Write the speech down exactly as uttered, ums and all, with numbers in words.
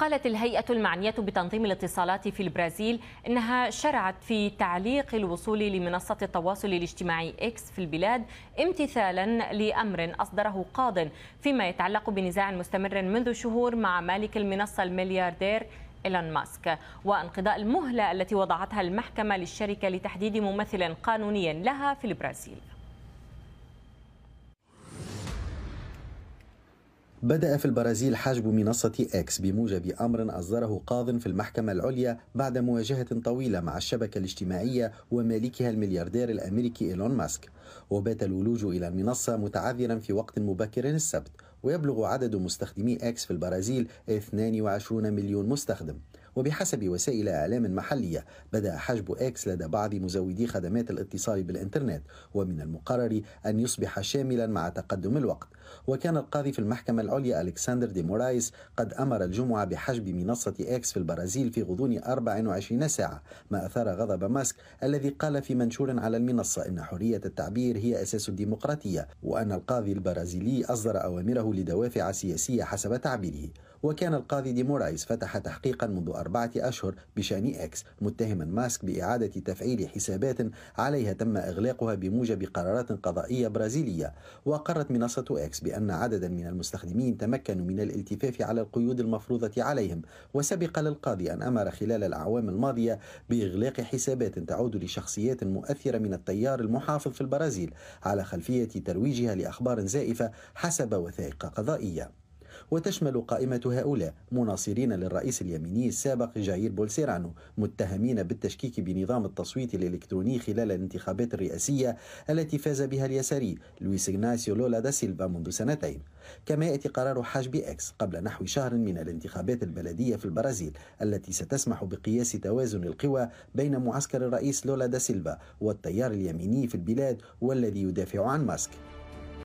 قالت الهيئة المعنية بتنظيم الاتصالات في البرازيل إنها شرعت في تعليق الوصول لمنصة التواصل الاجتماعي إكس في البلاد امتثالا لأمر أصدره قاضٍ فيما يتعلق بنزاع مستمر منذ شهور مع مالك المنصة الملياردير إيلون ماسك، وانقضاء المهلة التي وضعتها المحكمة للشركة لتحديد ممثلا قانونيا لها في البرازيل. بدأ في البرازيل حجب منصة إكس بموجب أمر أصدره قاضٍ في المحكمة العليا بعد مواجهة طويلة مع الشبكة الاجتماعية ومالكها الملياردير الأمريكي إيلون ماسك، وبات الولوج إلى المنصة متعذرا في وقت مبكر السبت، ويبلغ عدد مستخدمي إكس في البرازيل اثنين وعشرين مليون مستخدم. وبحسب وسائل إعلام محلية بدأ حجب إكس لدى بعض مزودي خدمات الاتصال بالإنترنت، ومن المقرر أن يصبح شاملا مع تقدم الوقت. وكان القاضي في المحكمة العليا ألكسندر دي مورايس قد أمر الجمعة بحجب منصة إكس في البرازيل في غضون أربع وعشرين ساعة، ما أثار غضب ماسك الذي قال في منشور على المنصة إن حرية التعبير هي أساس الديمقراطية، وأن القاضي البرازيلي أصدر أوامره لدوافع سياسية حسب تعبيره. وكان القاضي دي مورايس فتح تحقيقا منذ أربعة أشهر بشأن إكس، متهما ماسك بإعادة تفعيل حسابات عليها تم إغلاقها بموجب قرارات قضائية برازيلية. وأقرت منصة إكس بأن عددا من المستخدمين تمكنوا من الالتفاف على القيود المفروضة عليهم، وسبق للقاضي أن أمر خلال الأعوام الماضية بإغلاق حسابات تعود لشخصيات مؤثرة من التيار المحافظ في البرازيل على خلفية ترويجها لأخبار زائفة حسب وثائق قضائية. وتشمل قائمة هؤلاء مناصرين للرئيس اليميني السابق جايير بولسونارو، متهمين بالتشكيك بنظام التصويت الإلكتروني خلال الانتخابات الرئاسية التي فاز بها اليساري لويس إغناسيو لولا دا سيلفا منذ سنتين. كما يأتي قرار حجب إكس قبل نحو شهر من الانتخابات البلدية في البرازيل التي ستسمح بقياس توازن القوى بين معسكر الرئيس لولا دا سيلفا والتيار اليميني في البلاد والذي يدافع عن ماسك.